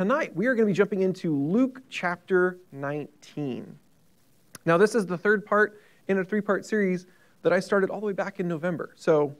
Tonight, we are going to be jumping into Luke chapter 19. Now, this is the third part in a three-part series that I started all the way back in November. So,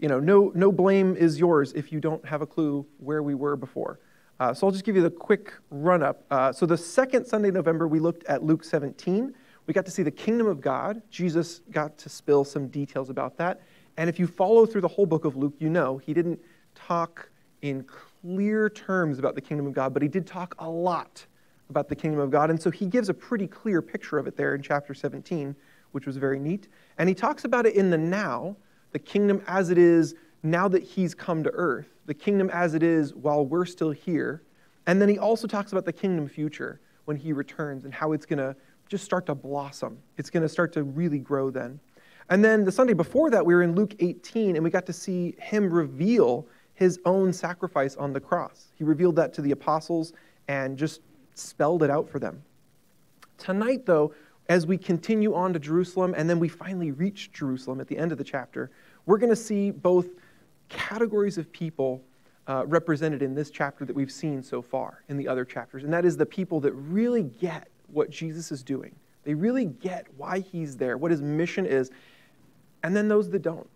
you know, no blame is yours if you don't have a clue where we were before. So I'll just give you the quick run-up. So the second Sunday in November, we looked at Luke 17. We got to see the kingdom of God. Jesus got to spill some details about that. And if you follow through the whole book of Luke, you know he didn't talk in clear terms about the kingdom of God, but he did talk a lot about the kingdom of God. And so he gives a pretty clear picture of it there in chapter 17, which was very neat. And he talks about it in the now, the kingdom as it is now that he's come to earth, the kingdom as it is while we're still here. And then he also talks about the kingdom future when he returns and how it's going to just start to blossom. It's going to start to really grow then. And then the Sunday before that, we were in Luke 18, and we got to see him reveal his own sacrifice on the cross. He revealed that to the apostles and just spelled it out for them. Tonight, though, as we continue on to Jerusalem, and then we finally reach Jerusalem at the end of the chapter, we're going to see both categories of people represented in this chapter that we've seen so far in the other chapters, and that is the people that really get what Jesus is doing. They really get why he's there, what his mission is, and then those that don't,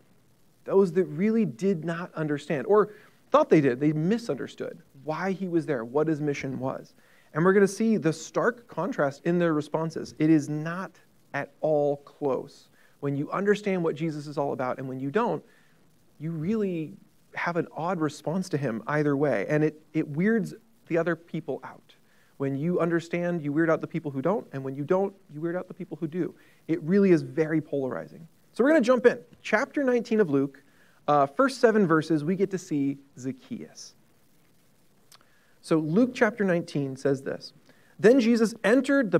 those that really did not understand or thought they did. They misunderstood why he was there, what his mission was. And we're going to see the stark contrast in their responses. It is not at all close. When you understand what Jesus is all about, and when you don't, you really have an odd response to him either way. And it weirds the other people out. When you understand, you weird out the people who don't. And when you don't, you weird out the people who do. It really is very polarizing. So we're going to jump in. Chapter 19 of Luke, first 7 verses, we get to see Zacchaeus. So Luke chapter 19 says this: Then Jesus entered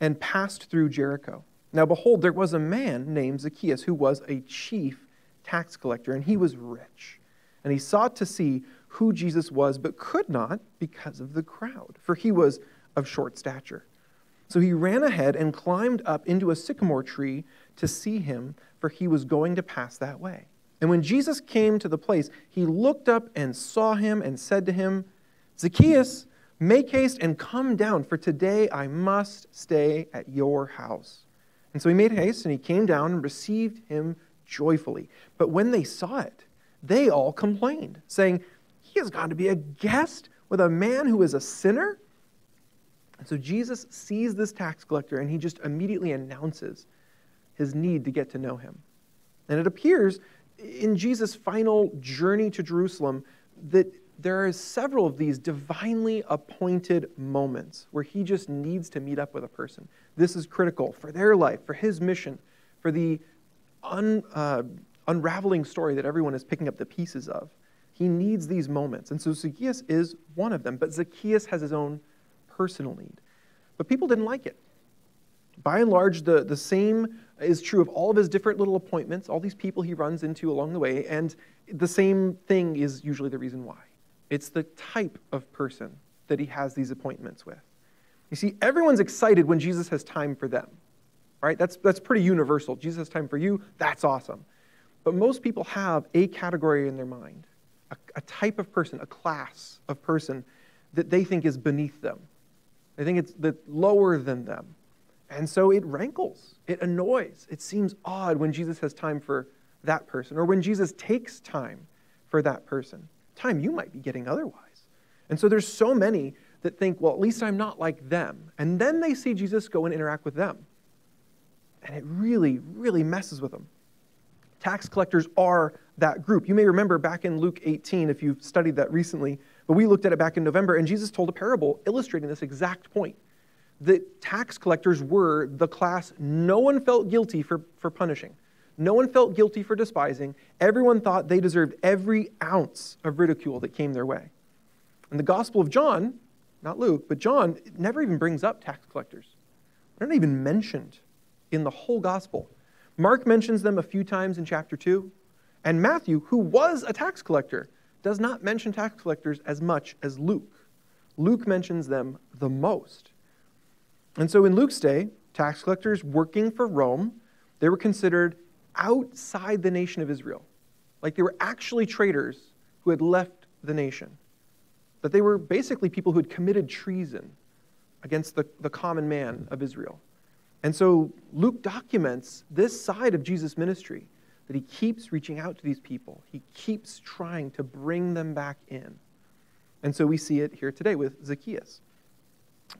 and passed through Jericho. Now behold, there was a man named Zacchaeus who was a chief tax collector, and he was rich. And he sought to see who Jesus was, but could not because of the crowd, for he was of short stature. So he ran ahead and climbed up into a sycamore tree to see him, for he was going to pass that way. And when Jesus came to the place, he looked up and saw him and said to him, Zacchaeus, make haste and come down, for today I must stay at your house. And so he made haste, and he came down and received him joyfully. But when they saw it, they all complained, saying, he has gone to be a guest with a man who is a sinner. And so Jesus sees this tax collector, and he just immediately announces his need to get to know him. And it appears in Jesus' final journey to Jerusalem that there are several of these divinely appointed moments where he just needs to meet up with a person. This is critical for their life, for his mission, for the unraveling story that everyone is picking up the pieces of. He needs these moments. And so Zacchaeus is one of them, but Zacchaeus has his own personal need. But people didn't like it. By and large, the same is true of all of his different little appointments, all these people he runs into along the way, and the same thing is usually the reason why. It's the type of person that he has these appointments with. You see, everyone's excited when Jesus has time for them, right? That's pretty universal. Jesus has time for you. That's awesome. But most people have a category in their mind, a type of person, a class of person that they think is beneath them. They think it's lower than them. And so it rankles. It annoys. It seems odd when Jesus has time for that person or when Jesus takes time for that person. Time you might be getting otherwise. And so there's so many that think, well, at least I'm not like them. And then they see Jesus go and interact with them. And it really, really messes with them. Tax collectors are that group. You may remember back in Luke 18, if you've studied that recently, but we looked at it back in November, and Jesus told a parable illustrating this exact point. The tax collectors were the class no one felt guilty for punishing. No one felt guilty for despising. Everyone thought they deserved every ounce of ridicule that came their way. And the Gospel of John, not Luke, but John, never even brings up tax collectors. They're not even mentioned in the whole Gospel. Mark mentions them a few times in chapter 2. And Matthew, who was a tax collector, does not mention tax collectors as much as Luke. Luke mentions them the most. And so in Luke's day, tax collectors working for Rome, they were considered outside the nation of Israel. Like they were actually traitors who had left the nation. that they were basically people who had committed treason against the common man of Israel. And so Luke documents this side of Jesus' ministry, that he keeps reaching out to these people. He keeps trying to bring them back in. And so we see it here today with Zacchaeus.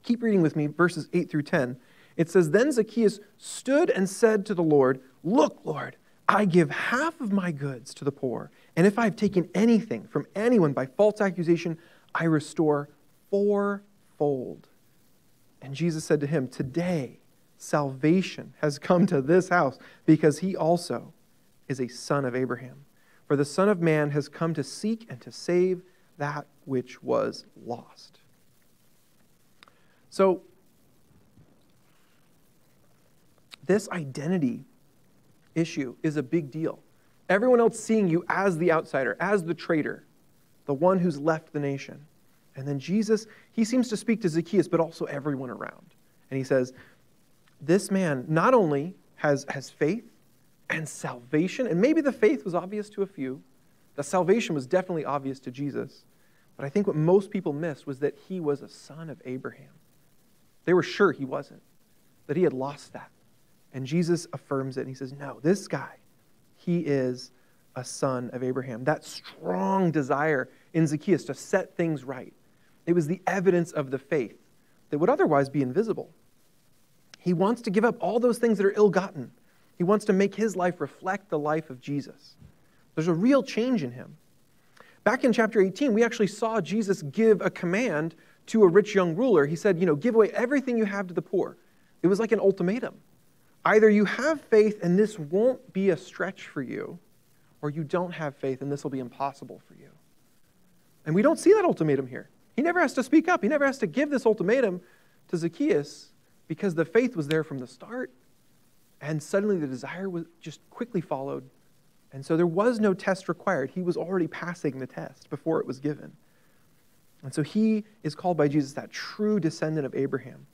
Keep reading with me, verses 8 through 10. It says, "Then Zacchaeus stood and said to the Lord, 'Look, Lord, I give half of my goods to the poor, and if I have taken anything from anyone by false accusation, I restore fourfold.' And Jesus said to him, 'Today salvation has come to this house, because he also is a son of Abraham. For the Son of Man has come to seek and to save that which was lost.'" So, this identity issue is a big deal. Everyone else seeing you as the outsider, as the traitor, the one who's left the nation. And then Jesus, he seems to speak to Zacchaeus, but also everyone around. And he says, this man not only has faith and salvation, and maybe the faith was obvious to a few, the salvation was definitely obvious to Jesus, but I think what most people missed was that he was a son of Abraham. They were sure he wasn't, that he had lost that. And Jesus affirms it, and he says, no, this guy, he is a son of Abraham. That strong desire in Zacchaeus to set things right, it was the evidence of the faith that would otherwise be invisible. He wants to give up all those things that are ill-gotten. He wants to make his life reflect the life of Jesus. There's a real change in him. Back in chapter 18, we actually saw Jesus give a command to a rich young ruler. He said, give away everything you have to the poor. It was like an ultimatum. Either you have faith and this won't be a stretch for you, or you don't have faith and this will be impossible for you. And we don't see that ultimatum here. He never has to speak up. He never has to give this ultimatum to Zacchaeus, because the faith was there from the start, and suddenly the desire was just quickly followed. And so there was no test required. He was already passing the test before it was given. And so he is called by Jesus that true descendant of Abraham.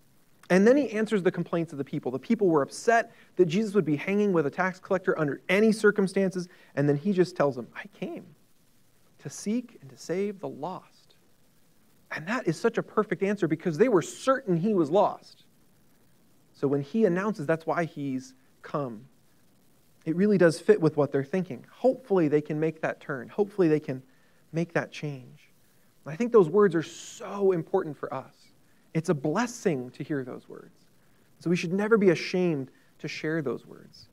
And then he answers the complaints of the people. The people were upset that Jesus would be hanging with a tax collector under any circumstances. And then he just tells them, I came to seek and to save the lost. And that is such a perfect answer, because they were certain he was lost. So when he announces that's why he's come, it really does fit with what they're thinking. Hopefully they can make that turn. Hopefully they can make that change. And I think those words are so important for us. It's a blessing to hear those words. So we should never be ashamed to share those words.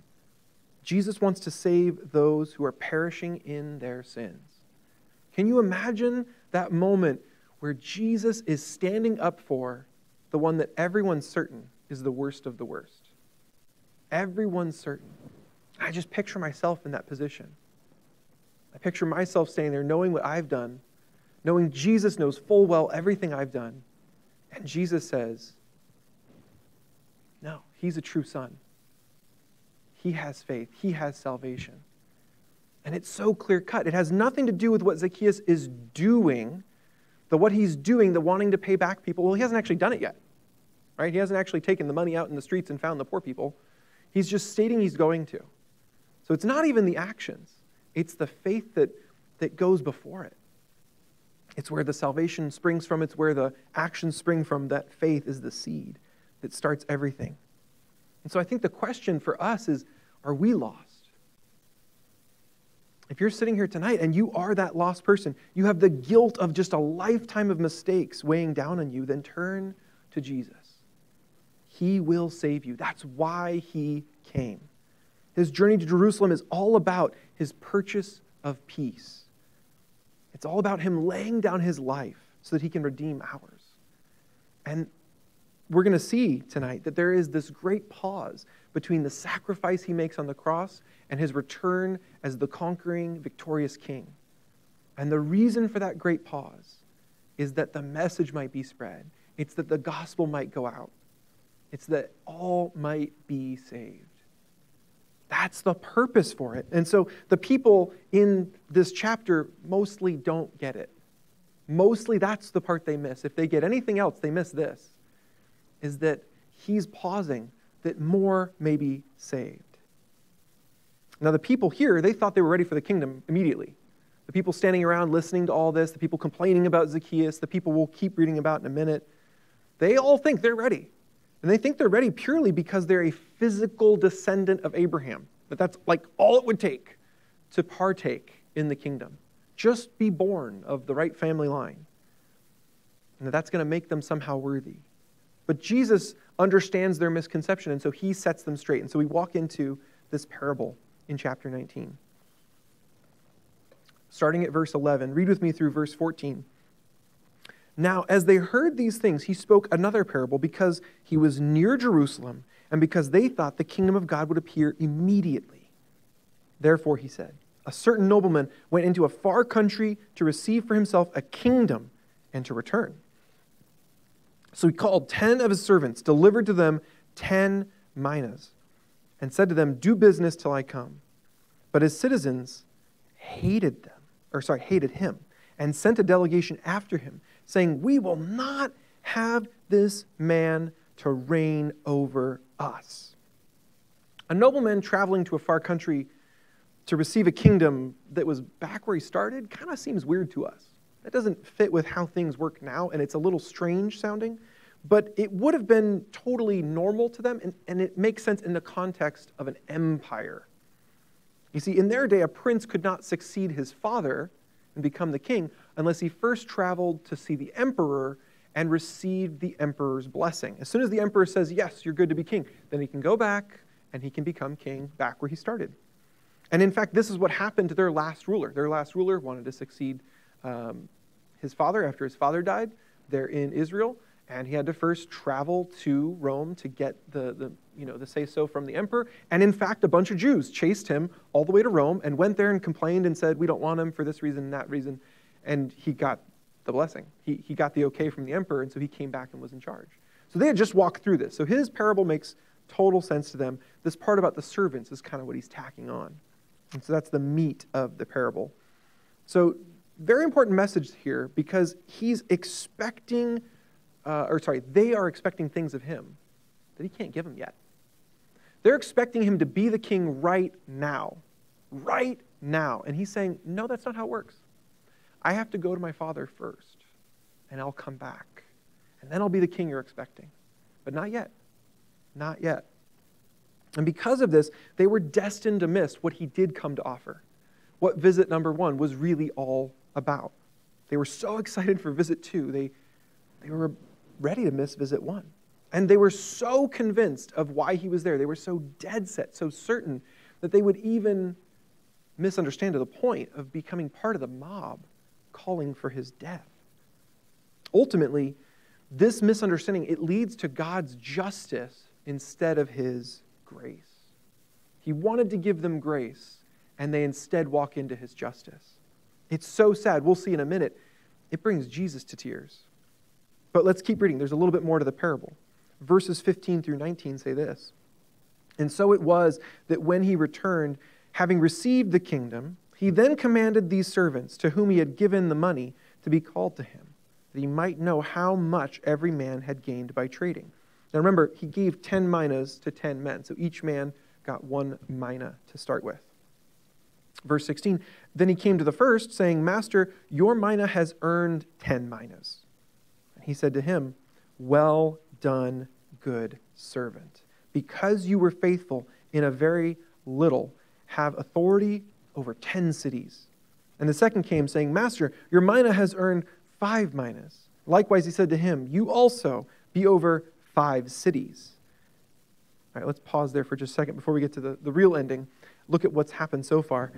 Jesus wants to save those who are perishing in their sins. Can you imagine that moment where Jesus is standing up for the one that everyone's certain is the worst of the worst? Everyone's certain. I just picture myself in that position. I picture myself standing there knowing what I've done, knowing Jesus knows full well everything I've done, and Jesus says, no, he's a true son. He has faith. He has salvation. And it's so clear-cut. It has nothing to do with what Zacchaeus is doing, the wanting to pay back people. Well, he hasn't actually done it yet, right? He hasn't actually taken the money out in the streets and found the poor people. He's just stating he's going to. So it's not even the actions. It's the faith that goes before it. It's where the salvation springs from. It's where the actions spring from. That faith is the seed that starts everything. And so I think the question for us is, are we lost? If you're sitting here tonight and you are that lost person, you have the guilt of just a lifetime of mistakes weighing down on you, then turn to Jesus. He will save you. That's why he came. His journey to Jerusalem is all about his purchase of peace. It's all about him laying down his life so that he can redeem ours. And we're going to see tonight that there is this great pause between the sacrifice he makes on the cross and his return as the conquering, victorious king. And the reason for that great pause is that the message might be spread. It's that the gospel might go out. It's that all might be saved. That's the purpose for it. And so the people in this chapter mostly don't get it. Mostly that's the part they miss. If they get anything else, they miss this, is that he's pausing that more may be saved. Now the people here, they thought they were ready for the kingdom immediately. The people standing around listening to all this, the people complaining about Zacchaeus, the people we'll keep reading about in a minute, they all think they're ready. And they think they're ready purely because they're a physical descendant of Abraham. But that's like all it would take to partake in the kingdom. Just be born of the right family line. And that's going to make them somehow worthy. But Jesus understands their misconception, and so he sets them straight. And so we walk into this parable in chapter 19. Starting at verse 11, read with me through verse 14. Now, as they heard these things, he spoke another parable because he was near Jerusalem and because they thought the kingdom of God would appear immediately. Therefore, he said, a certain nobleman went into a far country to receive for himself a kingdom and to return. So he called 10 of his servants, delivered to them 10 minas, and said to them, do business till I come. But his citizens hated him, and sent a delegation after him, saying, we will not have this man to reign over us. A nobleman traveling to a far country to receive a kingdom that was back where he started kind of seems weird to us. That doesn't fit with how things work now, and it's a little strange sounding, but it would have been totally normal to them, and it makes sense in the context of an empire. You see, in their day, a prince could not succeed his father and become the king unless he first traveled to see the emperor and received the emperor's blessing. As soon as the emperor says, yes, you're good to be king, then he can go back and he can become king back where he started. And in fact, this is what happened to their last ruler. Their last ruler wanted to succeed his father after his father died. They're in Israel, and he had to first travel to Rome to get the say-so from the emperor. And in fact, a bunch of Jews chased him all the way to Rome and went there and complained and said, we don't want him for this reason and that reason. And he got the blessing. He got the okay from the emperor, and so he came back and was in charge. So they had just walked through this. So his parable makes total sense to them. This part about the servants is kind of what he's tacking on. And so that's the meat of the parable. So very important message here, because he's expecting, they are expecting things of him that he can't give them yet. They're expecting him to be the king right now. And he's saying, no, that's not how it works. I have to go to my father first, and I'll come back. And then I'll be the king you're expecting. But not yet. Not yet. And because of this, they were destined to miss what he did come to offer, what visit number 1 was really all about. They were so excited for visit 2, they were ready to miss visit 1. And they were so convinced of why he was there. They were so dead set, so certain, that they would even misunderstand to the point of becoming part of the mob calling for his death. Ultimately, this misunderstanding, it leads to God's justice instead of his grace. He wanted to give them grace, and they instead walk into his justice. It's so sad. We'll see in a minute. It brings Jesus to tears. But let's keep reading. There's a little bit more to the parable. Verses 15 through 19 say this. And so it was that when he returned, having received the kingdom, he then commanded these servants to whom he had given the money to be called to him, that he might know how much every man had gained by trading. Now remember, he gave 10 minas to 10 men, so each man got 1 mina to start with. Verse 16, then he came to the first, saying, Master, your mina has earned 10 minas. And he said to him, well done, good servant. Because you were faithful in a very little, have authority over 10 cities. And the second came, saying, Master, your mina has earned 5 minas. Likewise, he said to him, you also be over 5 cities. All right, let's pause there for just a second before we get to the real ending. Look at what's happened so far.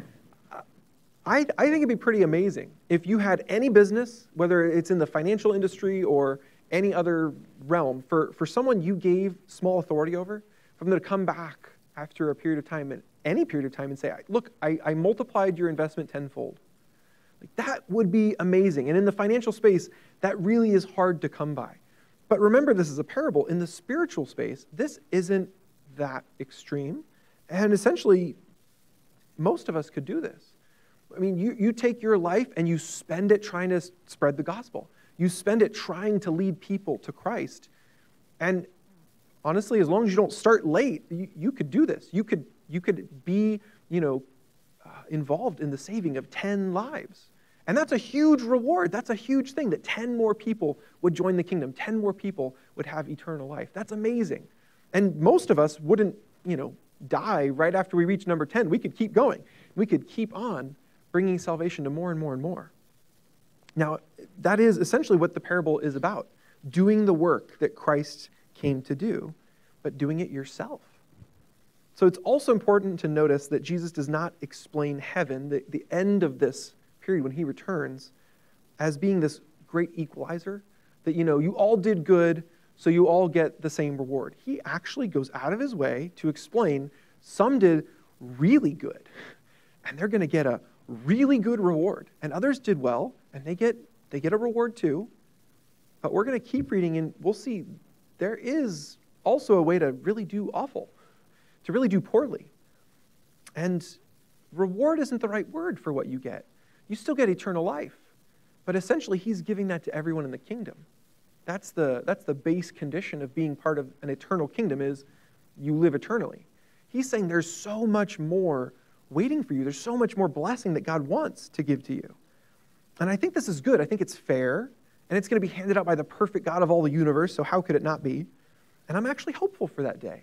I think it'd be pretty amazing if you had any business, whether it's in the financial industry or any other realm, for someone you gave small authority over, for them to come back after a period of time, at any period of time, and say, look, I multiplied your investment 10-fold. Like, that would be amazing. And in the financial space, that really is hard to come by. But remember, this is a parable. In the spiritual space, this isn't that extreme. And essentially, most of us could do this. I mean, you take your life and you spend it trying to spread the gospel. You spend it trying to lead people to Christ. And honestly, as long as you don't start late, you could do this. You could be involved in the saving of 10 lives. And that's a huge reward. That's a huge thing, that 10 more people would join the kingdom. 10 more people would have eternal life. That's amazing. And most of us wouldn't, die right after we reach number 10. We could keep going. We could keep on bringing salvation to more and more and more. Now, that is essentially what the parable is about, doing the work that Christ came to do, but doing it yourself. So it's also important to notice that Jesus does not explain heaven, the end of this period when he returns, as being this great equalizer, that, you all did good, so you all get the same reward. He actually goes out of his way to explain some did really good, and they're going to get a really good reward, and others did well, and they get a reward too. But we're going to keep reading, and we'll see there is also a way to really do awful, to really do poorly. And reward isn't the right word for what you get. You still get eternal life, but essentially he's giving that to everyone in the kingdom. That's the base condition of being part of an eternal kingdom, is you live eternally. He's saying there's so much more waiting for you. There's so much more blessing that God wants to give to you. And I think this is good. I think it's fair, and it's going to be handed out by the perfect God of all the universe, so how could it not be? And I'm actually hopeful for that day.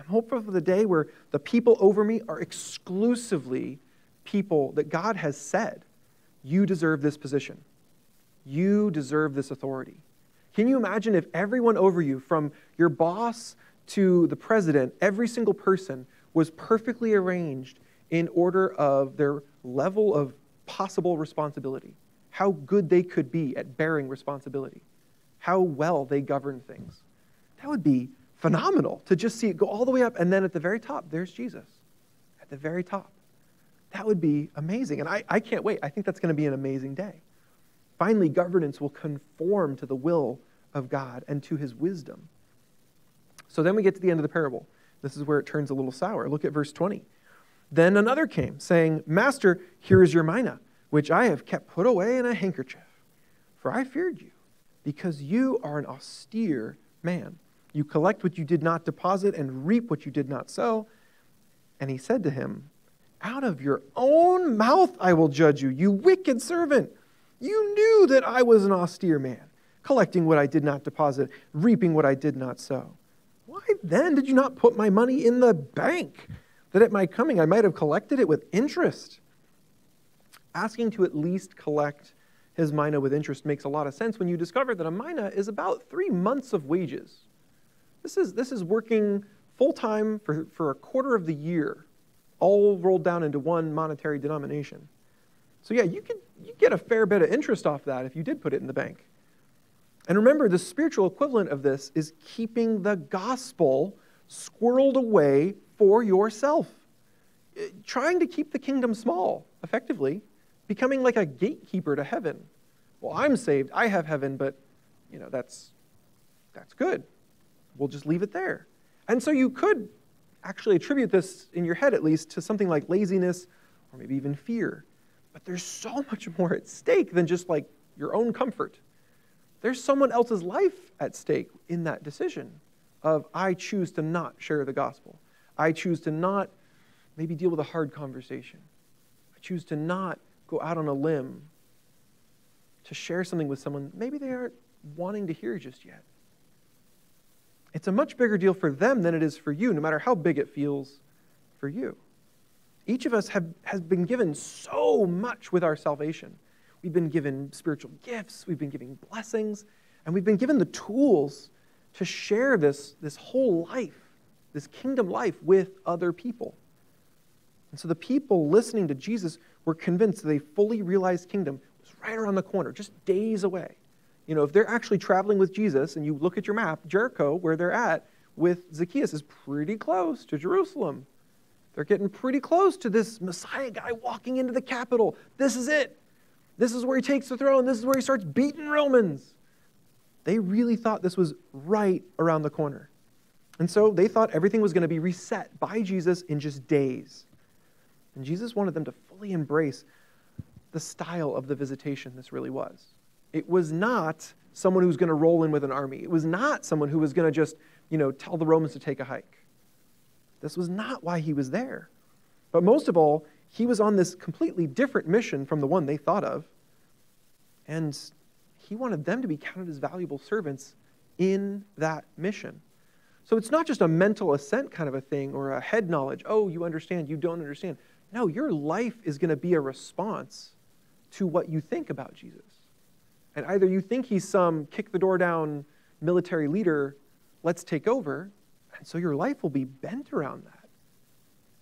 I'm hopeful for the day where the people over me are exclusively people that God has said, you deserve this position. You deserve this authority. Can you imagine if everyone over you, from your boss to the president, every single person was perfectly arranged in order of their level of possible responsibility, how good they could be at bearing responsibility, how well they govern things? That would be phenomenal, to just see it go all the way up, and then at the very top, there's Jesus, at the very top. That would be amazing, and I can't wait. I think that's going to be an amazing day. Finally, governance will conform to the will of God and to his wisdom. So then we get to the end of the parable. This is where it turns a little sour. Look at verse 20. Then another came, saying, Master, here is your mina, which I have kept put away in a handkerchief. For I feared you, because you are an austere man. You collect what you did not deposit and reap what you did not sow. And he said to him, Out of your own mouth I will judge you, you wicked servant. You knew that I was an austere man, collecting what I did not deposit, reaping what I did not sow. Why then did you not put my money in the bank, that at my coming I might have collected it with interest? Asking to at least collect his mina with interest makes a lot of sense when you discover that a mina is about 3 months of wages. This is working full-time for a quarter of the year, all rolled down into one monetary denomination. So yeah, you get a fair bit of interest off that if you did put it in the bank. And remember, the spiritual equivalent of this is keeping the gospel squirreled away for yourself. Trying to keep the kingdom small, effectively, becoming like a gatekeeper to heaven. Well, I'm saved, I have heaven, but, that's good. We'll just leave it there. And so you could actually attribute this, in your head at least, to something like laziness or maybe even fear. But there's so much more at stake than just like your own comfort. There's someone else's life at stake in that decision of, I choose to not share the gospel. I choose to not maybe deal with a hard conversation. I choose to not go out on a limb to share something with someone maybe they aren't wanting to hear just yet. It's a much bigger deal for them than it is for you, no matter how big it feels for you. Each of us has been given so much with our salvation. We've been given spiritual gifts, we've been given blessings, and we've been given the tools to share this whole life, this kingdom life, with other people. And so the people listening to Jesus were convinced that a fully realized kingdom was right around the corner, just days away. If they're actually traveling with Jesus and you look at your map, Jericho, where they're at, with Zacchaeus, is pretty close to Jerusalem. They're getting pretty close to this Messiah guy walking into the capital. This is it. This is where he takes the throne. This is where he starts beating Romans. They really thought this was right around the corner. And so they thought everything was going to be reset by Jesus in just days. And Jesus wanted them to fully embrace the style of the visitation this really was. It was not someone who was going to roll in with an army. It was not someone who was going to just, tell the Romans to take a hike. This was not why he was there. But most of all, He was on this completely different mission from the one they thought of, and he wanted them to be counted as valuable servants in that mission. So it's not just a mental assent kind of a thing or a head knowledge, oh, you understand, you don't understand. No, your life is going to be a response to what you think about Jesus. And either you think he's some kick-the-door-down military leader, let's take over, and so your life will be bent around that.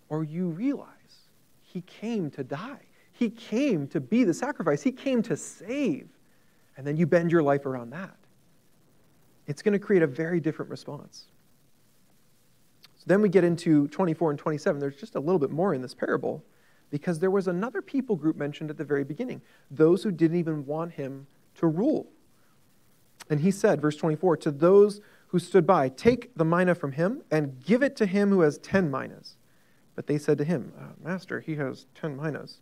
Or you realize he came to die. He came to be the sacrifice. He came to save. And then you bend your life around that. It's going to create a very different response. Then we get into 24 and 27. There's just a little bit more in this parable because there was another people group mentioned at the very beginning, those who didn't even want him to rule. And he said, verse 24, to those who stood by, take the mina from him and give it to him who has 10 minas. But they said to him, Master, he has 10 minas.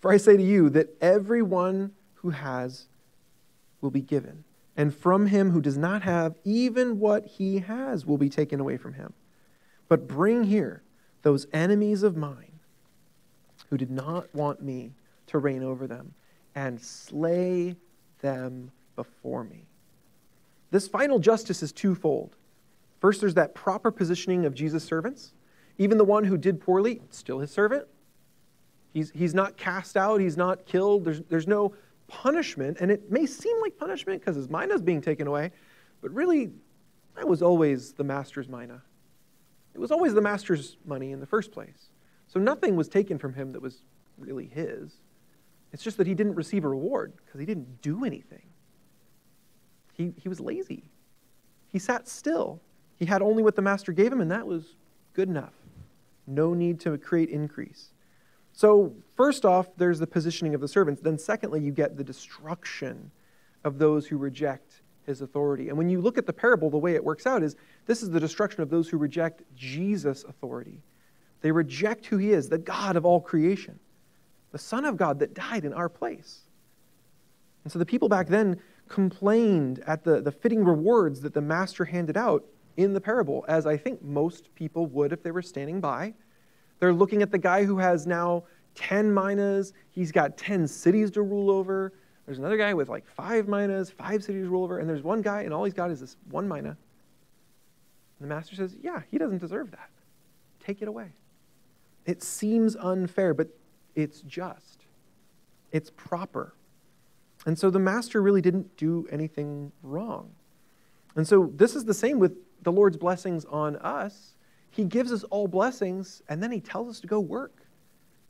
For I say to you that everyone who has will be given. And from him who does not have, even what he has will be taken away from him. But bring here those enemies of mine who did not want me to reign over them, and slay them before me. This final justice is twofold. First, there's that proper positioning of Jesus' servants. Even the one who did poorly, still his servant. He's not cast out. He's not killed. There's no punishment, and it may seem like punishment because his mina is being taken away, but really, that was always the master's mina. It was always the master's money in the first place. So nothing was taken from him that was really his. It's just that he didn't receive a reward because he didn't do anything. He was lazy. He sat still. He had only what the master gave him, and that was good enough. No need to create increase. So first off, there's the positioning of the servants. Then secondly, you get the destruction of those who reject his authority. And when you look at the parable, the way it works out is this is the destruction of those who reject Jesus' authority. They reject who he is, the God of all creation, the Son of God that died in our place. And so the people back then complained at the fitting rewards that the master handed out in the parable, as I think most people would if they were standing by. They're looking at the guy who has now 10 minas. He's got 10 cities to rule over. There's another guy with like 5 minas, 5 cities to rule over. And there's one guy, and all he's got is this one mina. And the master says, yeah, he doesn't deserve that. Take it away. It seems unfair, but it's just. It's proper. And so the master really didn't do anything wrong. And so this is the same with the Lord's blessings on us. He gives us all blessings, and then he tells us to go work.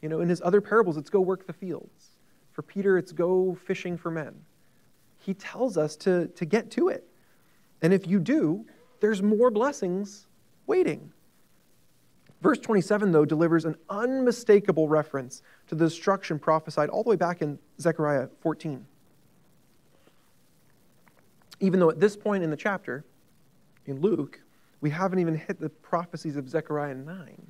You know, in his other parables, it's go work the fields. For Peter, it's go fishing for men. He tells us to get to it. And if you do, there's more blessings waiting. Verse 27, though, delivers an unmistakable reference to the destruction prophesied all the way back in Zechariah 14. Even though at this point in the chapter, in Luke, we haven't even hit the prophecies of Zechariah 9.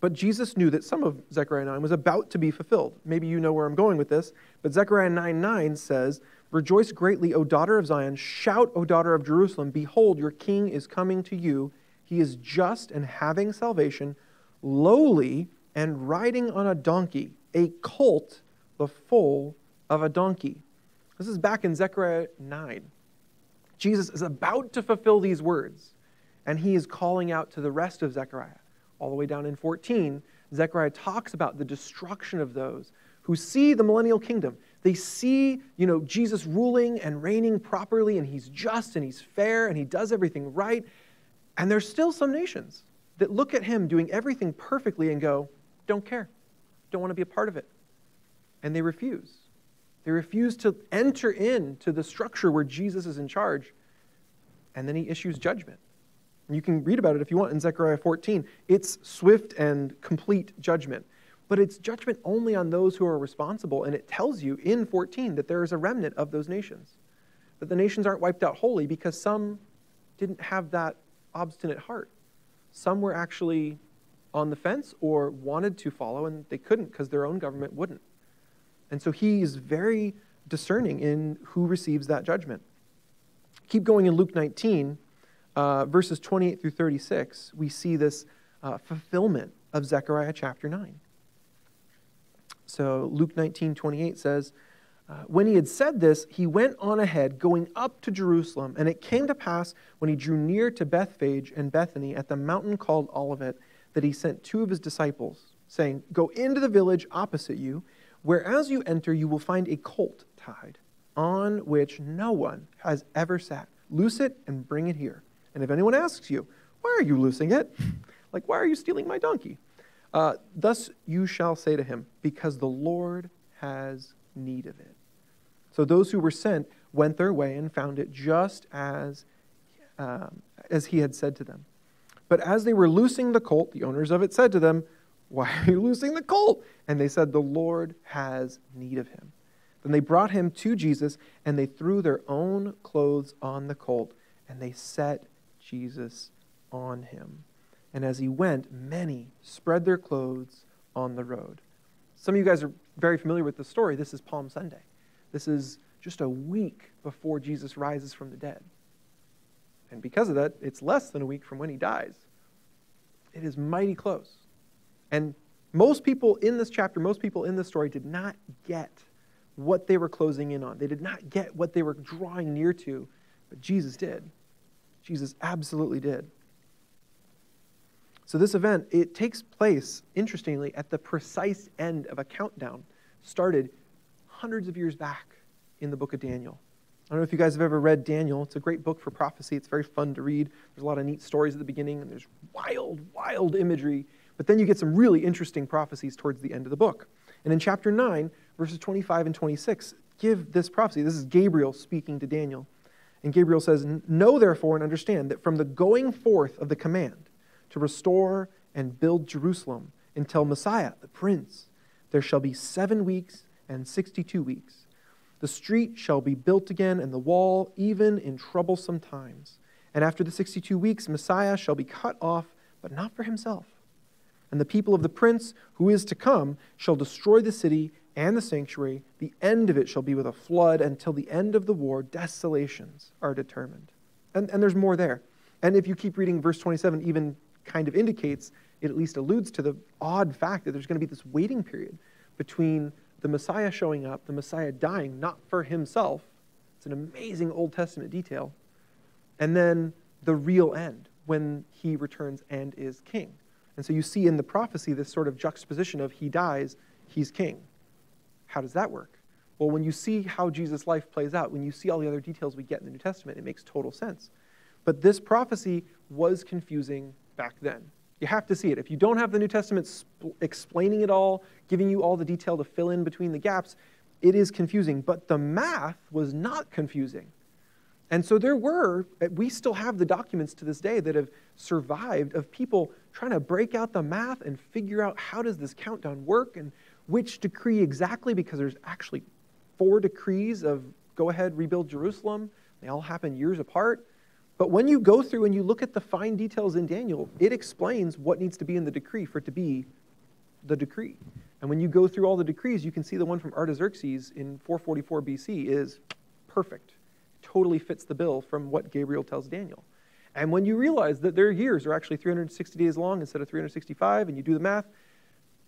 But Jesus knew that some of Zechariah 9 was about to be fulfilled. Maybe you know where I'm going with this, but Zechariah 9:9 says, rejoice greatly, O daughter of Zion. Shout, O daughter of Jerusalem. Behold, your king is coming to you. He is just and having salvation, lowly and riding on a donkey, a colt, the foal of a donkey. This is back in Zechariah 9. Jesus is about to fulfill these words, and he is calling out to the rest of Zechariah. All the way down in 14, Zechariah talks about the destruction of those who see the millennial kingdom. They see, you know, Jesus ruling and reigning properly, and he's just and he's fair and he does everything right. And there's still some nations that look at him doing everything perfectly and go, don't care, don't want to be a part of it. And they refuse. They refuse to enter into the structure where Jesus is in charge, and then he issues judgment. And you can read about it if you want in Zechariah 14. It's swift and complete judgment, but it's judgment only on those who are responsible, and it tells you in 14 that there is a remnant of those nations, that the nations aren't wiped out wholly because some didn't have that obstinate heart. Some were actually on the fence or wanted to follow, and they couldn't because their own government wouldn't. And so he is very discerning in who receives that judgment. Keep going in Luke 19, verses 28 through 36, we see this fulfillment of Zechariah chapter 9. So Luke 19:28 says, when he had said this, he went on ahead, going up to Jerusalem. And it came to pass, when he drew near to Bethphage and Bethany at the mountain called Olivet, that he sent two of his disciples, saying, go into the village opposite you, where as you enter you will find a colt tied, on which no one has ever sat. Loose it and bring it here. And if anyone asks you, why are you loosing it? Like, why are you stealing my donkey? Thus you shall say to him, because the Lord has need of it. So those who were sent went their way and found it just as he had said to them. But as they were loosing the colt, the owners of it said to them, why are you loosing the colt? And they said, the Lord has need of him. Then they brought him to Jesus, and they threw their own clothes on the colt, and they set Jesus on him. And as he went, many spread their clothes on the road. Some of you guys are very familiar with the story. This is Palm Sunday. This is just a week before Jesus rises from the dead. And because of that, it's less than a week from when he dies. It is mighty close. And most people in this chapter, most people in this story did not get what they were closing in on. They did not get what they were drawing near to, but Jesus did. Jesus absolutely did. So this event, it takes place, interestingly, at the precise end of a countdown started hundreds of years back in the book of Daniel. I don't know if you guys have ever read Daniel. It's a great book for prophecy. It's very fun to read. There's a lot of neat stories at the beginning, and there's wild, wild imagery. But then you get some really interesting prophecies towards the end of the book. And in chapter 9, verses 25 and 26, give this prophecy. This is Gabriel speaking to Daniel. And Gabriel says, know therefore and understand that from the going forth of the command to restore and build Jerusalem until Messiah, the Prince, there shall be 7 weeks and 62 weeks. The street shall be built again, and the wall, even in troublesome times. And after the 62 weeks, Messiah shall be cut off, but not for himself. And the people of the prince who is to come shall destroy the city and the sanctuary. The end of it shall be with a flood. Until the end of the war, desolations are determined. And there's more there. And if you keep reading, verse 27 even kind of indicates, it at least alludes to the odd fact that there's going to be this waiting period between the Messiah showing up, the Messiah dying, not for himself. It's an amazing Old Testament detail. And then the real end, when he returns and is king. And so you see in the prophecy this sort of juxtaposition of he dies, he's king. How does that work? Well, when you see how Jesus' life plays out, when you see all the other details we get in the New Testament, it makes total sense. But this prophecy was confusing back then. You have to see it. If you don't have the New Testament explaining it all, giving you all the detail to fill in between the gaps, it is confusing. But the math was not confusing. And so we still have the documents to this day that have survived of people trying to break out the math and figure out how does this countdown work and which decree exactly, because there's actually 4 decrees of go ahead, rebuild Jerusalem. They all happen years apart. But when you go through and you look at the fine details in Daniel, it explains what needs to be in the decree for it to be the decree. And when you go through all the decrees, you can see the one from Artaxerxes in 444 BC is perfect. Totally fits the bill from what Gabriel tells Daniel. And when you realize that their years are actually 360 days long instead of 365, and you do the math,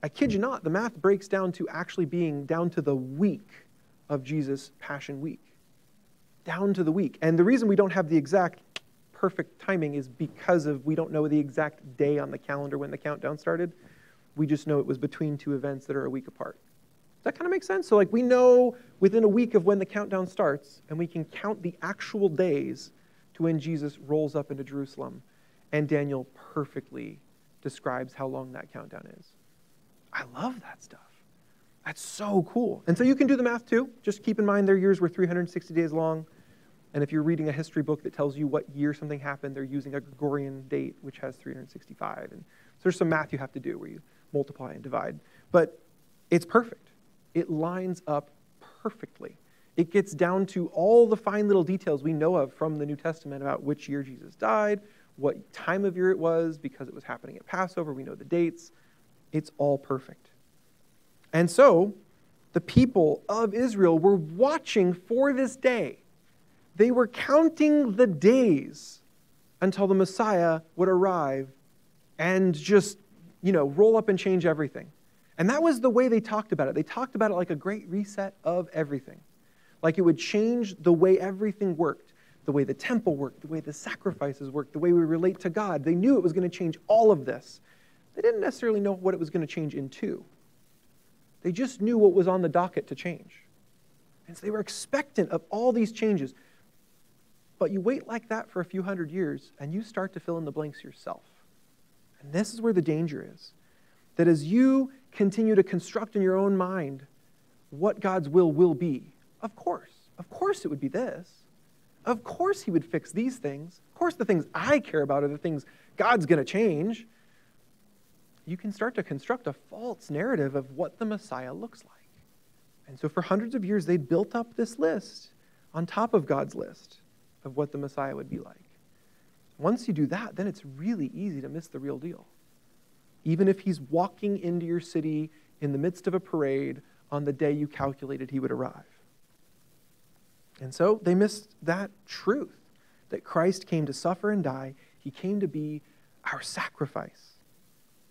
I kid you not, the math breaks down to actually being down to the week of Jesus' Passion Week. Down to the week. And the reason we don't have the exact perfect timing is because of we don't know the exact day on the calendar when the countdown started. We just know it was between 2 events that are a week apart. Does that kind of make sense? So like we know within a week of when the countdown starts, and we can count the actual days to when Jesus rolls up into Jerusalem. And Daniel perfectly describes how long that countdown is. I love that stuff. That's so cool. And so you can do the math too. Just keep in mind their years were 360 days long. And if you're reading a history book that tells you what year something happened, they're using a Gregorian date, which has 365. And so there's some math you have to do where you multiply and divide. But it's perfect. It lines up perfectly. It gets down to all the fine little details we know of from the New Testament about which year Jesus died, what time of year it was, because it was happening at Passover. We know the dates. It's all perfect. And so the people of Israel were watching for this day. They were counting the days until the Messiah would arrive and just roll up and change everything. And that was the way they talked about it. They talked about it like a great reset of everything. Like it would change the way everything worked, the way the temple worked, the way the sacrifices worked, the way we relate to God. They knew it was going to change all of this. They didn't necessarily know what it was going to change into. They just knew what was on the docket to change. And so they were expectant of all these changes. But you wait like that for a few hundred years, and you start to fill in the blanks yourself. And this is where the danger is. That as you continue to construct in your own mind what God's will be, of course it would be this. Of course he would fix these things. Of course the things I care about are the things God's going to change. You can start to construct a false narrative of what the Messiah looks like. And so for hundreds of years, they built up this list on top of God's list of what the Messiah would be like. Once you do that, then it's really easy to miss the real deal. Even if he's walking into your city in the midst of a parade on the day you calculated he would arrive. And so they missed that truth, that Christ came to suffer and die. He came to be our sacrifice.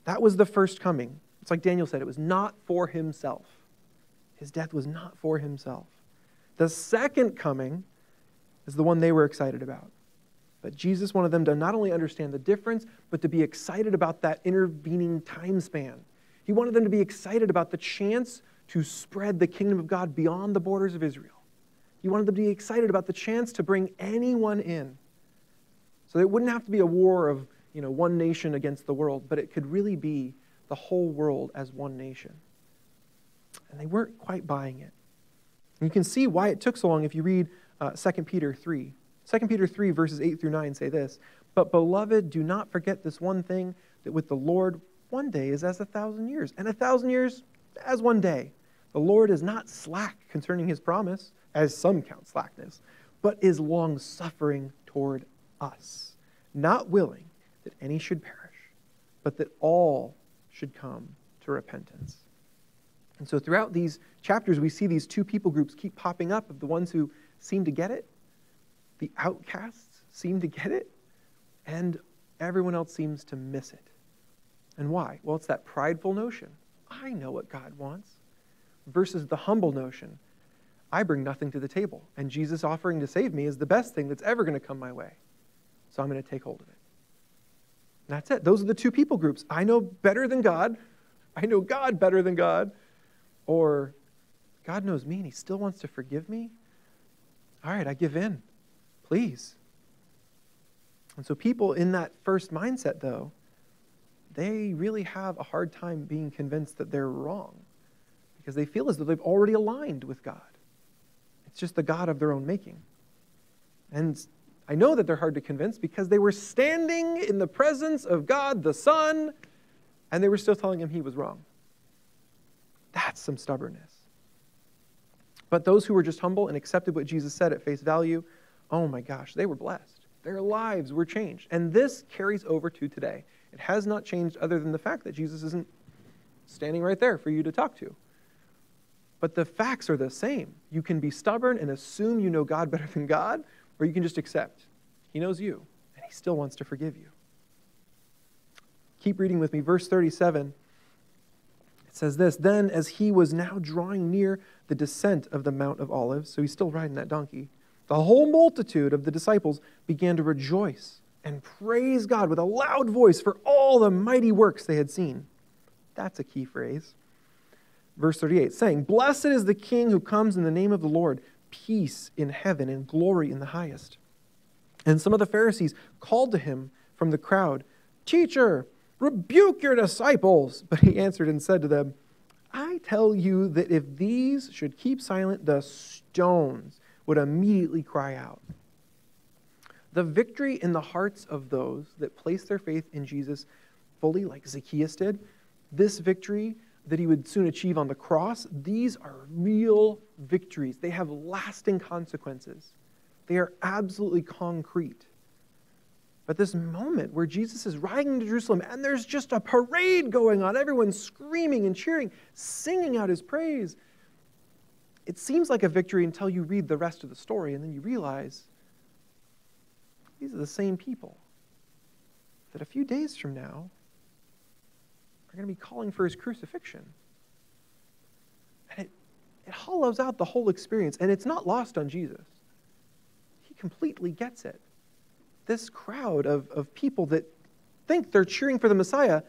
That was the first coming. It's like Daniel said, it was not for himself. His death was not for himself. The second coming is the one they were excited about. But Jesus wanted them to not only understand the difference, but to be excited about that intervening time span. He wanted them to be excited about the chance to spread the kingdom of God beyond the borders of Israel. He wanted them to be excited about the chance to bring anyone in. So it wouldn't have to be a war of, one nation against the world, but it could really be the whole world as one nation. And they weren't quite buying it. And you can see why it took so long if you read 2 Peter 3. 2 Peter 3, verses 8 through 9 say this, "But, beloved, do not forget this one thing, that with the Lord one day is as 1,000 years, and 1,000 years as one day. The Lord is not slack concerning his promise, as some count slackness, but is long-suffering toward us, not willing that any should perish, but that all should come to repentance." And so throughout these chapters, we see these two people groups keep popping up of the ones who seem to get it. The outcasts seem to get it, and everyone else seems to miss it. And why? Well, it's that prideful notion, I know what God wants, versus the humble notion, I bring nothing to the table, and Jesus offering to save me is the best thing that's ever going to come my way, so I'm going to take hold of it. And that's it. Those are the two people groups. I know better than God. I know God better than God. Or God knows me, and he still wants to forgive me. All right, I give in. Please. And so people in that first mindset, though, they really have a hard time being convinced that they're wrong because they feel as though they've already aligned with God. It's just the God of their own making. And I know that they're hard to convince because they were standing in the presence of God the Son, and they were still telling him he was wrong. That's some stubbornness. But those who were just humble and accepted what Jesus said at face value, oh my gosh, they were blessed. Their lives were changed. And this carries over to today. It has not changed other than the fact that Jesus isn't standing right there for you to talk to. But the facts are the same. You can be stubborn and assume you know God better than God, or you can just accept. He knows you, and he still wants to forgive you. Keep reading with me. Verse 37, it says this, "Then as he was now drawing near the descent of the Mount of Olives," so he's still riding that donkey, "the whole multitude of the disciples began to rejoice and praise God with a loud voice for all the mighty works they had seen." That's a key phrase. Verse 38, saying, "Blessed is the King who comes in the name of the Lord, peace in heaven and glory in the highest." And some of the Pharisees called to him from the crowd, "Teacher, rebuke your disciples." But he answered and said to them, "I tell you that if these should keep silent, the stones would immediately cry out." The victory in the hearts of those that place their faith in Jesus fully, like Zacchaeus did, this victory that he would soon achieve on the cross, these are real victories. They have lasting consequences. They are absolutely concrete. But this moment where Jesus is riding to Jerusalem and there's just a parade going on, everyone screaming and cheering, singing out his praise, it seems like a victory until you read the rest of the story and then you realize these are the same people that a few days from now are going to be calling for his crucifixion. And it hollows out the whole experience, and it's not lost on Jesus. He completely gets it. This crowd of people that think they're cheering for the Messiah,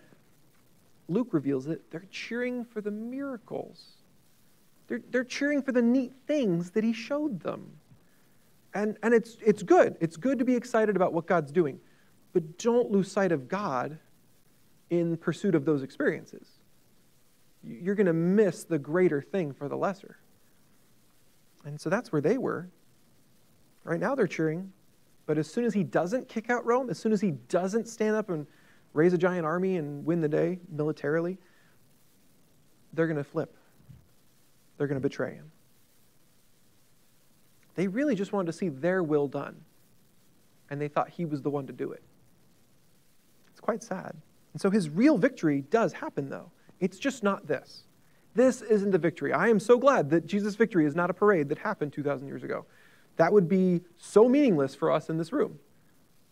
Luke reveals it, they're cheering for the miracles. They're cheering for the neat things that he showed them. And it's good. It's good to be excited about what God's doing. But don't lose sight of God in pursuit of those experiences. You're going to miss the greater thing for the lesser. And so that's where they were. Right now they're cheering. But as soon as he doesn't kick out Rome, as soon as he doesn't stand up and raise a giant army and win the day militarily, they're going to flip. They're going to betray him. They really just wanted to see their will done. And they thought he was the one to do it. It's quite sad. And so his real victory does happen, though. It's just not this. This isn't the victory. I am so glad that Jesus' victory is not a parade that happened 2,000 years ago. That would be so meaningless for us in this room.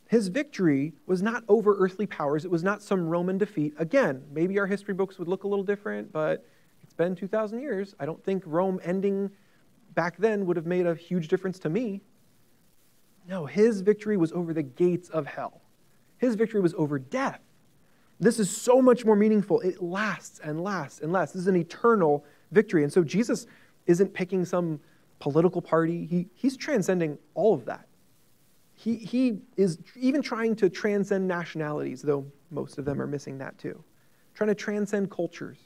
His victory was not over earthly powers. It was not some Roman defeat. Again, maybe our history books would look a little different, but it's been 2,000 years. I don't think Rome ending back then would have made a huge difference to me. No, his victory was over the gates of hell. His victory was over death. This is so much more meaningful. It lasts and lasts and lasts. This is an eternal victory. And so Jesus isn't picking some political party. He's transcending all of that. He is even trying to transcend nationalities, though most of them are missing that too. Trying to transcend cultures.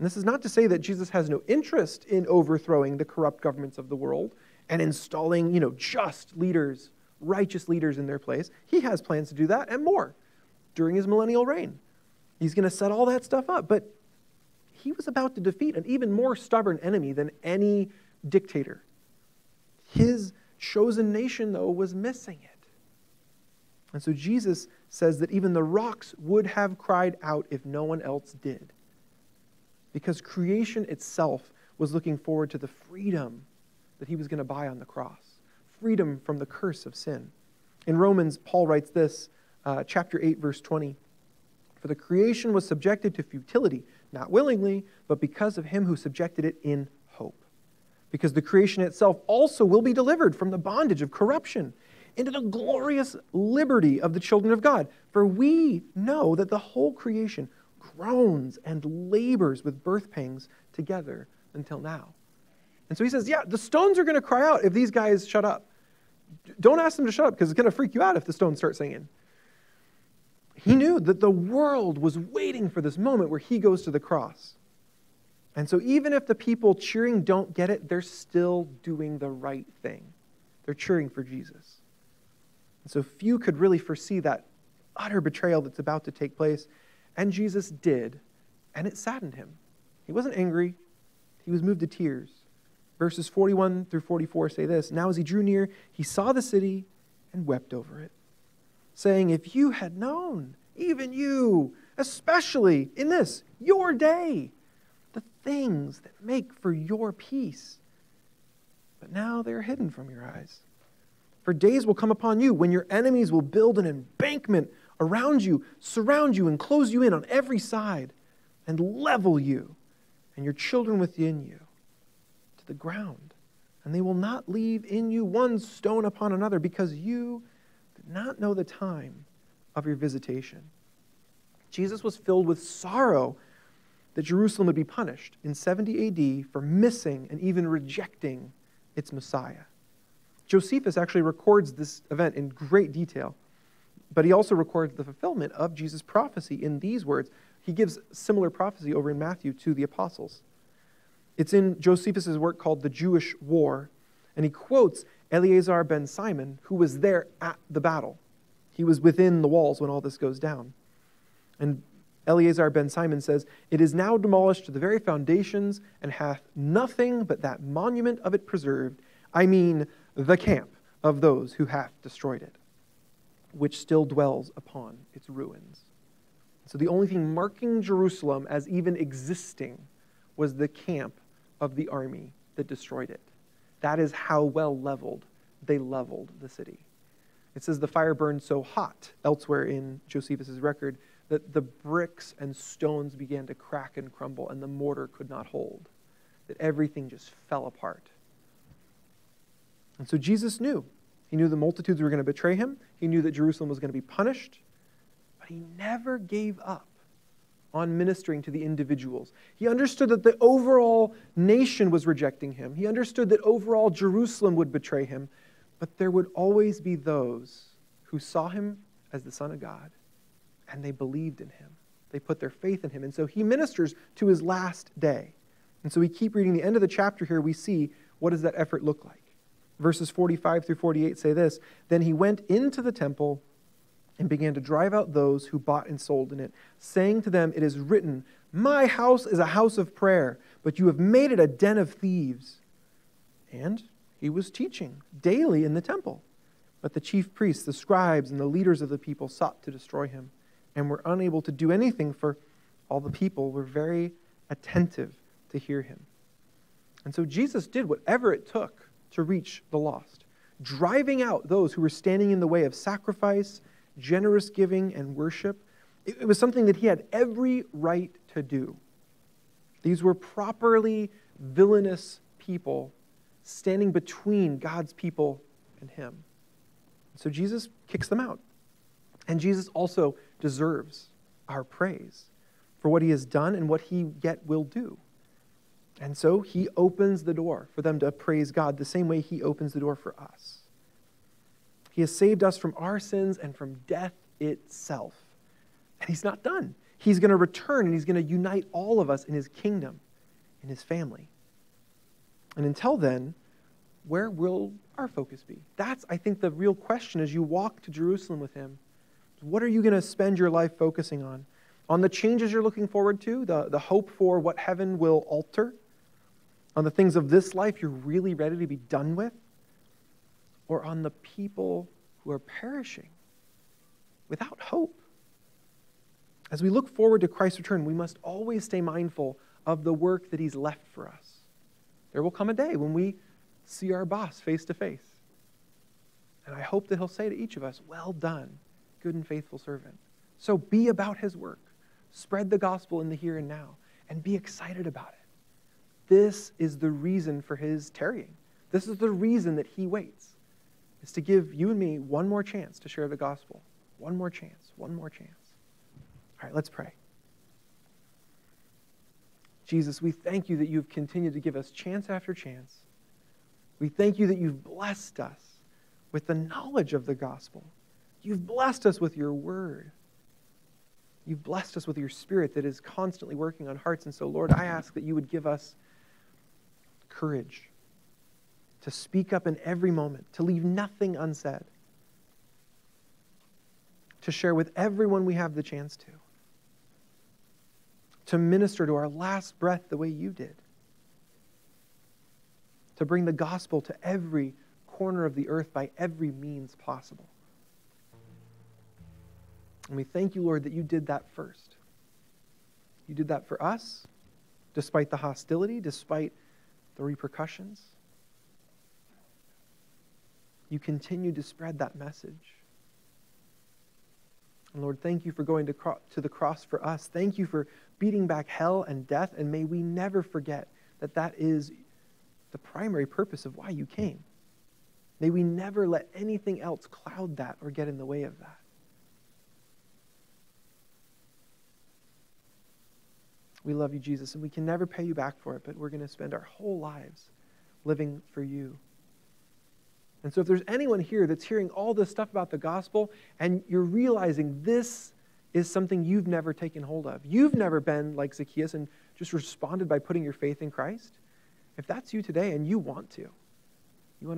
And this is not to say that Jesus has no interest in overthrowing the corrupt governments of the world and installing, just leaders, righteous leaders in their place. He has plans to do that and more during his millennial reign. He's going to set all that stuff up. But he was about to defeat an even more stubborn enemy than any dictator. His chosen nation, though, was missing it. And so Jesus says that even the rocks would have cried out if no one else did. Because creation itself was looking forward to the freedom that he was going to buy on the cross. Freedom from the curse of sin. In Romans, Paul writes this, chapter 8, verse 20. For the creation was subjected to futility, not willingly, but because of him who subjected it in hope. Because the creation itself also will be delivered from the bondage of corruption into the glorious liberty of the children of God. For we know that the whole creation groans and labors with birth pangs together until now. And so he says, yeah, the stones are going to cry out if these guys shut up. Don't ask them to shut up because it's going to freak you out if the stones start singing. He knew that the world was waiting for this moment where he goes to the cross. And so even if the people cheering don't get it, they're still doing the right thing. They're cheering for Jesus. And so few could really foresee that utter betrayal that's about to take place. And Jesus did, and it saddened him. He wasn't angry. He was moved to tears. Verses 41 through 44 say this, Now as he drew near, he saw the city and wept over it, saying, If you had known, even you, especially in this, your day, the things that make for your peace, but now they are hidden from your eyes. For days will come upon you when your enemies will build an embankment around you, surround you, and close you in on every side, and level you and your children within you to the ground. And they will not leave in you one stone upon another, because you did not know the time of your visitation. Jesus was filled with sorrow that Jerusalem would be punished in 70 AD for missing and even rejecting its Messiah. Josephus actually records this event in great detail. But he also records the fulfillment of Jesus' prophecy in these words. He gives similar prophecy over in Matthew to the apostles. It's in Josephus' work called The Jewish War, and he quotes Eleazar ben Simon, who was there at the battle. He was within the walls when all this goes down. And Eleazar ben Simon says, It is now demolished to the very foundations and hath nothing but that monument of it preserved, I mean the camp of those who hath destroyed it, which still dwells upon its ruins. So the only thing marking Jerusalem as even existing was the camp of the army that destroyed it. That is how well leveled they leveled the city. It says the fire burned so hot, elsewhere in Josephus' record, that the bricks and stones began to crack and crumble, and the mortar could not hold, that everything just fell apart. And so Jesus knew. He knew the multitudes were going to betray him. He knew that Jerusalem was going to be punished. But he never gave up on ministering to the individuals. He understood that the overall nation was rejecting him. He understood that overall Jerusalem would betray him. But there would always be those who saw him as the Son of God, and they believed in him. They put their faith in him. And so he ministers to his last day. And so we keep reading the end of the chapter here. We see, what does that effort look like? Verses 45 through 48 say this: Then he went into the temple and began to drive out those who bought and sold in it, saying to them, "It is written, my house is a house of prayer, but you have made it a den of thieves." And he was teaching daily in the temple. But the chief priests, the scribes, and the leaders of the people sought to destroy him and were unable to do anything, for all the people were very attentive to hear him. And so Jesus did whatever it took to reach the lost, driving out those who were standing in the way of sacrifice, generous giving, and worship. It was something that he had every right to do. These were properly villainous people standing between God's people and him. So Jesus kicks them out. And Jesus also deserves our praise for what he has done and what he yet will do. And so he opens the door for them to praise God the same way he opens the door for us. He has saved us from our sins and from death itself. And he's not done. He's going to return, and he's going to unite all of us in his kingdom, in his family. And until then, where will our focus be? That's, I think, the real question as you walk to Jerusalem with him. What are you going to spend your life focusing on? On the changes you're looking forward to, the hope for what heaven will alter? On the things of this life you're really ready to be done with? Or on the people who are perishing without hope? As we look forward to Christ's return, we must always stay mindful of the work that he's left for us. There will come a day when we see our boss face to face. And I hope that he'll say to each of us, "Well done, good and faithful servant." So be about his work. Spread the gospel in the here and now, and be excited about it. This is the reason for his tarrying. This is the reason that he waits, is to give you and me one more chance to share the gospel. One more chance, one more chance. All right, let's pray. Jesus, we thank you that you've continued to give us chance after chance. We thank you that you've blessed us with the knowledge of the gospel. You've blessed us with your word. You've blessed us with your spirit that is constantly working on hearts. And so, Lord, I ask that you would give us courage to speak up in every moment, to leave nothing unsaid, to share with everyone we have the chance to minister to our last breath the way you did, to bring the gospel to every corner of the earth by every means possible. And we thank you, Lord, that you did that first. You did that for us, despite the hostility, despite the repercussions. You continued to spread that message. And Lord, thank you for going to the cross for us. Thank you for beating back hell and death, and may we never forget that that is the primary purpose of why you came. May we never let anything else cloud that or get in the way of that. We love you, Jesus, and we can never pay you back for it, but we're going to spend our whole lives living for you. And so if there's anyone here that's hearing all this stuff about the gospel and you're realizing this is something you've never taken hold of, you've never been like Zacchaeus and just responded by putting your faith in Christ, if that's you today and you want to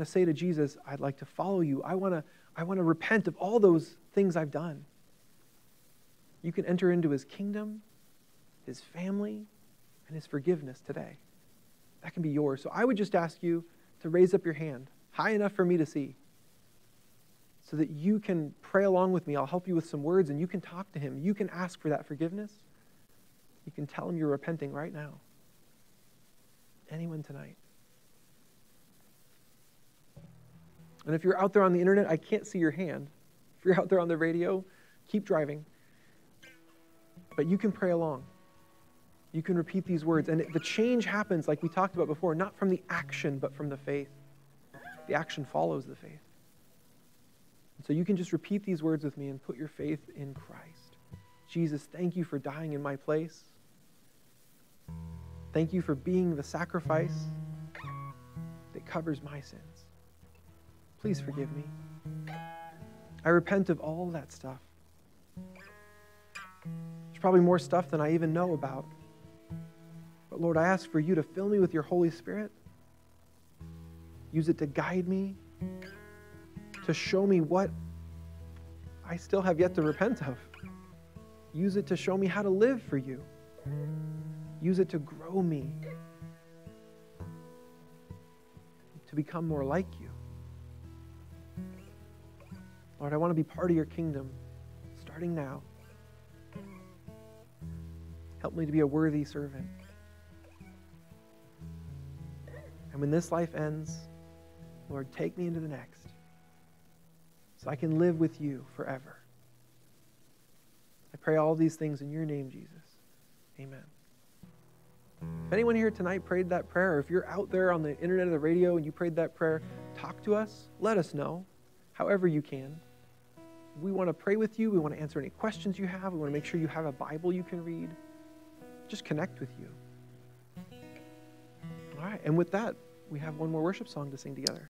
say to Jesus, "I'd like to follow you. I want to repent of all those things I've done," you can enter into his kingdom, his family, and his forgiveness today. That can be yours. So I would just ask you to raise up your hand high enough for me to see so that you can pray along with me. I'll help you with some words, and you can talk to him. You can ask for that forgiveness. You can tell him you're repenting right now. Anyone tonight? And if you're out there on the internet, I can't see your hand. If you're out there on the radio, keep driving. but you can pray along. You can repeat these words. And the change happens, like we talked about before, not from the action, but from the faith. The action follows the faith. And so you can just repeat these words with me and put your faith in Christ. Jesus, thank you for dying in my place. Thank you for being the sacrifice that covers my sins. Please forgive me. I repent of all that stuff. There's probably more stuff than I even know about. But Lord, I ask for you to fill me with your Holy Spirit. Use it to guide me, to show me what I still have yet to repent of. Use it to show me how to live for you. Use it to grow me, to become more like you. Lord, I want to be part of your kingdom, starting now. Help me to be a worthy servant. And when this life ends, Lord, take me into the next, so I can live with you forever. I pray all these things in your name, Jesus. Amen. If anyone here tonight prayed that prayer, or if you're out there on the internet or the radio and you prayed that prayer, talk to us. Let us know, however you can. We want to pray with you. We want to answer any questions you have. We want to make sure you have a Bible you can read. Just connect with you. All right, and with that, we have one more worship song to sing together.